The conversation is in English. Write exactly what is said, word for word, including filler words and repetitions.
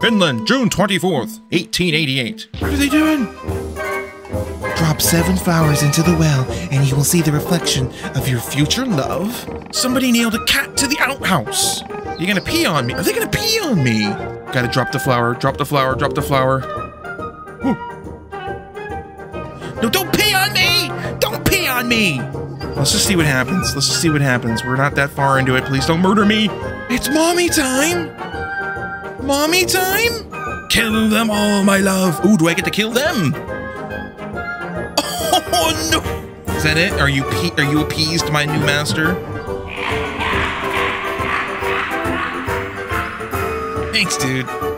Finland, June twenty-fourth, eighteen eighty-eight. What are they doing? Drop seven flowers into the well, and you will see the reflection of your future love. Somebody nailed a cat to the outhouse. You're gonna pee on me. Are they gonna pee on me? Gotta drop the flower, drop the flower, drop the flower. Whew. No, don't pee on me! Don't pee on me! Let's just see what happens. Let's just see what happens. We're not that far into it. Please don't murder me. It's mommy time! Mommy time? Kill them all, my love. Ooh, do I get to kill them? Oh no! Is that it? Are you are you appeased, my new master? Thanks, dude.